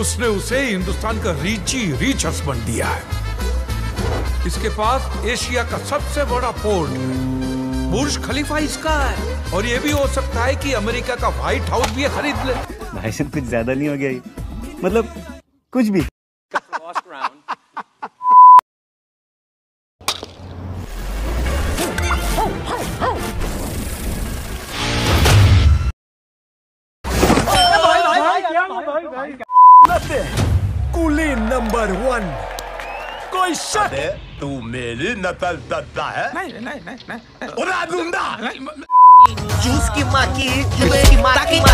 उसने उसे हिंदुस्तान का रिच हस्बैंड दिया है। इसके पास एशिया का सबसे बड़ा पोर्ट है, बुर्ज खलीफा इसका है, और ये भी हो सकता है कि अमेरिका का व्हाइट हाउस भी खरीद ले। भाई साहब कुछ ज्यादा नहीं हो गया? मतलब कुछ भी। कूली नंबर 1, कोई शक? तू मेरी नकल करता है? नहीं, नहीं, नहीं, नहीं। उड़ा दूंगा। जूस की माँ की, जुबे की माँ की।